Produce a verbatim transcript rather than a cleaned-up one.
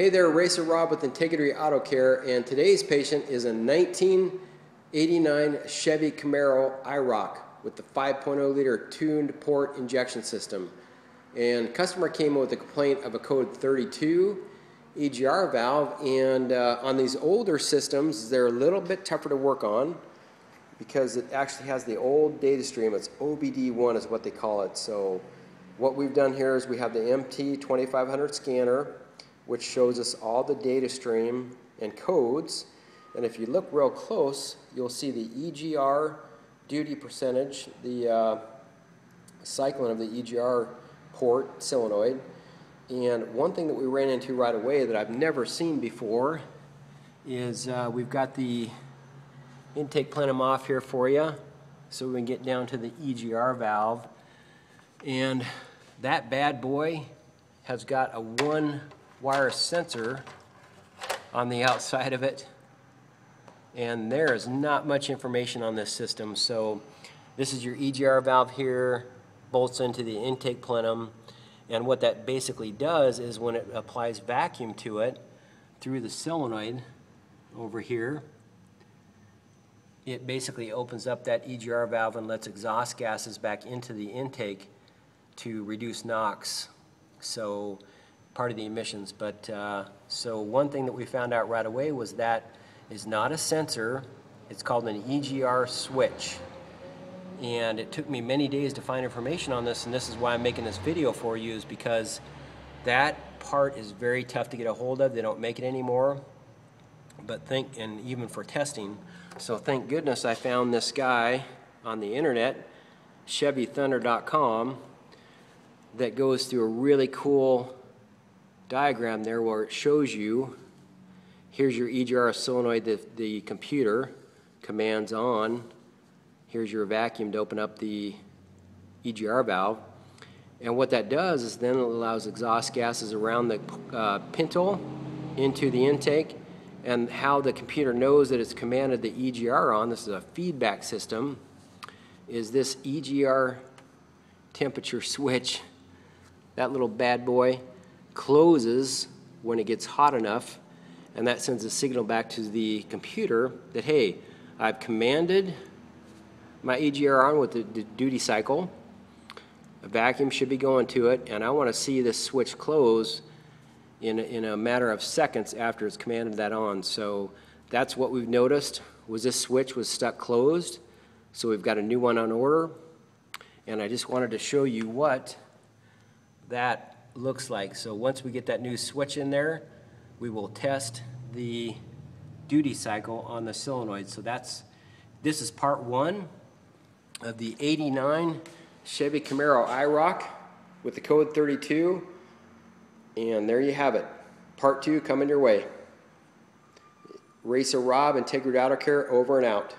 Hey there, Racer Rob with Integrity Auto Care, and today's patient is a nineteen eighty-nine Chevy Camaro I ROC with the five point oh liter tuned port injection system. And customer came in with a complaint of a code thirty-two E G R valve, and uh, on these older systems they're a little bit tougher to work on because it actually has the old data stream. It's O B D one is what they call it. So what we've done here is we have the M T twenty-five hundred scanner, which shows us all the data stream and codes. And if you look real close, you'll see the E G R duty percentage, the uh, cycling of the E G R port solenoid. And one thing that we ran into right away that I've never seen before is uh, we've got the intake plenum off here for you so we can get down to the E G R valve. And that bad boy has got a one wire sensor on the outside of it, and there is not much information on this system. So this is your E G R valve here, bolts into the intake plenum, and what that basically does is when it applies vacuum to it through the solenoid over here, it basically opens up that E G R valve and lets exhaust gases back into the intake to reduce NOx, so part of the emissions. But uh, so one thing that we found out right away was that is not a sensor, it's called an E G R switch. And it took me many days to find information on this, and this is why I'm making this video for you, is because that part is very tough to get a hold of. They don't make it anymore, but think, and even for testing. So thank goodness I found this guy on the internet, Chevy Thunder dot com, that goes through a really cool diagram there where it shows you, here's your E G R solenoid that the computer commands on, here's your vacuum to open up the E G R valve, and what that does is then it allows exhaust gases around the uh, pintle into the intake. And how the computer knows that it's commanded the E G R on, this is a feedback system, is this E G R temperature switch, that little bad boy closes when it gets hot enough, and that sends a signal back to the computer that, hey, I've commanded my E G R on with the duty cycle, a vacuum should be going to it, and I want to see this switch close in a, in a matter of seconds after it's commanded that on. So that's what we've noticed, was this switch was stuck closed, so we've got a new one on order. And I just wanted to show you what that looks like. So once we get that new switch in there, we will test the duty cycle on the solenoid. So that's, this is part one of the eighty-nine Chevy Camaro I ROC with the code thirty-two, and there you have it. Part two coming your way. Racer Rob, Integrity Auto Care, over and out.